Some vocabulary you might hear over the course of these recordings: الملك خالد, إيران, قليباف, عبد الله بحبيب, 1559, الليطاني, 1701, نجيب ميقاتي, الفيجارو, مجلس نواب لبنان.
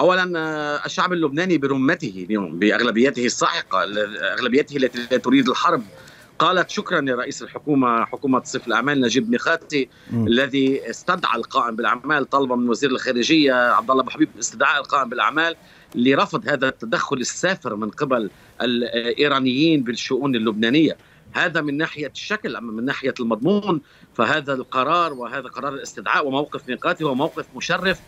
أولا الشعب اللبناني برمته اليوم بأغلبيته الساحقة، أغلبيته التي لا تريد الحرب، قالت شكرا لرئيس الحكومة، حكومة سيف الأعمال نجيب ميقاتي الذي استدعى القائم بالأعمال طلبا من وزير الخارجية عبد الله بحبيب استدعاء القائم بالأعمال لرفض هذا التدخل السافر من قبل الإيرانيين بالشؤون اللبنانية. هذا من ناحية الشكل، أما من ناحية المضمون فهذا القرار وهذا قرار الاستدعاء وموقف ميقاتي هو موقف مشرف،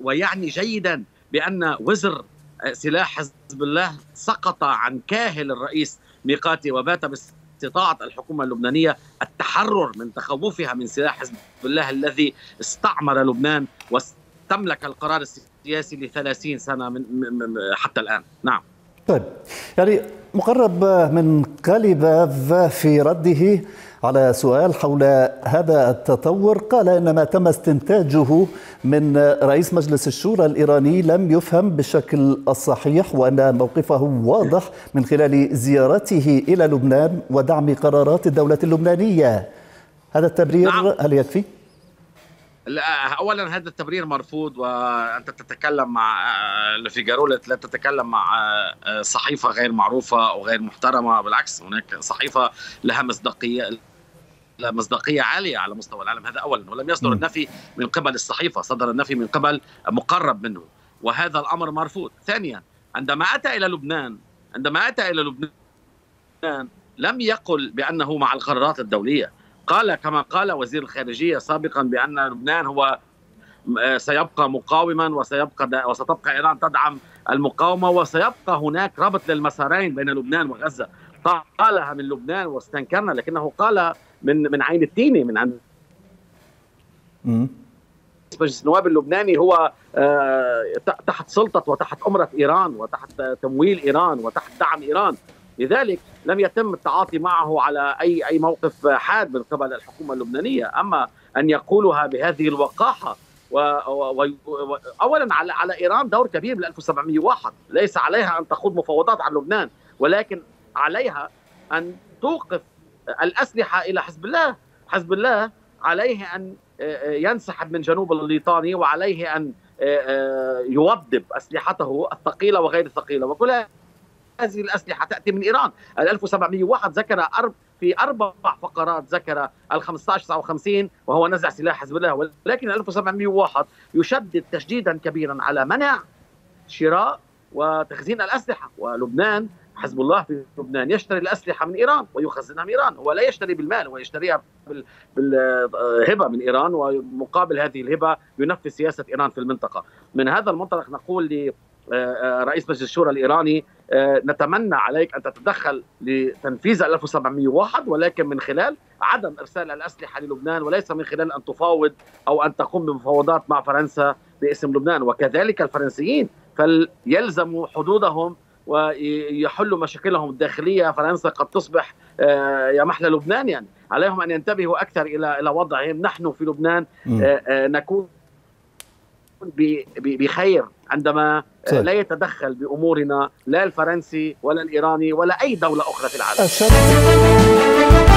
ويعني جيدا بأن وزر سلاح حزب الله سقط عن كاهل الرئيس ميقاتي، وبات باستطاعة الحكومة اللبنانية التحرر من تخوفها من سلاح حزب الله الذي استعمر لبنان واستملك القرار السياسي لثلاثين سنة من حتى الآن. نعم. طيب، يعني مقرب من قليباف في رده على سؤال حول هذا التطور قال إن ما تم استنتاجه من رئيس مجلس الشورى الإيراني لم يفهم بالشكل الصحيح، وأن موقفه واضح من خلال زيارته إلى لبنان ودعم قرارات الدولة اللبنانية. هذا التبرير هل يكفي؟ لا، اولا هذا التبرير مرفوض، وانت تتكلم مع الفيجارو، لا تتكلم مع صحيفه غير معروفه او غير محترمه، بالعكس هناك صحيفه لها مصداقيه عاليه على مستوى العالم. هذا اولا، ولم يصدر النفي من قبل الصحيفه، صدر النفي من قبل مقرب منه، وهذا الامر مرفوض. ثانيا، عندما اتى الى لبنان لم يقل بانه مع القرارات الدوليه، قال كما قال وزير الخارجية سابقا بأن لبنان هو سيبقى مقاوما وستبقى إيران تدعم المقاومة وسيبقى هناك ربط للمسارين بين لبنان وغزة. قالها من لبنان واستنكرنا، لكنه قال من عين التيني، من عند مجلس النواب اللبناني هو تحت سلطة وتحت أمرة إيران وتحت تمويل إيران وتحت دعم إيران، لذلك لم يتم التعاطي معه على أي موقف حاد من قبل الحكومة اللبنانية. أما أن يقولها بهذه الوقاحة، أولا على إيران دور كبير من 1701، ليس عليها أن تخوض مفاوضات عن لبنان، ولكن عليها أن توقف الأسلحة إلى حزب الله. حزب الله عليه أن ينسحب من جنوب الليطاني، وعليه أن يوضب أسلحته الثقيلة وغير الثقيلة، وكلها هذه الأسلحة تأتي من إيران. 1701 ذكر في أربع فقرات، ذكر 1559 وهو نزع سلاح حزب الله، ولكن 1701 يشدد تشديدا كبيرا على منع شراء وتخزين الأسلحة، ولبنان حزب الله في لبنان يشتري الأسلحة من إيران ويخزنها من إيران، ولا يشتري بالمال، ويشتريها بالهبة من إيران، ومقابل هذه الهبة ينفذ سياسة إيران في المنطقة. من هذا المنطلق نقول رئيس مجلس الشورى الإيراني، نتمنى عليك أن تتدخل لتنفيذ 1701، ولكن من خلال عدم إرسال الأسلحة للبنان، وليس من خلال أن تفاوض أو أن تقوم بمفاوضات مع فرنسا باسم لبنان. وكذلك الفرنسيين فليلزموا حدودهم ويحلوا مشاكلهم الداخلية، فرنسا قد تصبح يا محلى لبنان، يعني عليهم أن ينتبهوا أكثر إلى وضعهم. نحن في لبنان نكون بخير عندما لا يتدخل بأمورنا لا الفرنسي ولا الإيراني ولا أي دولة أخرى في العالم.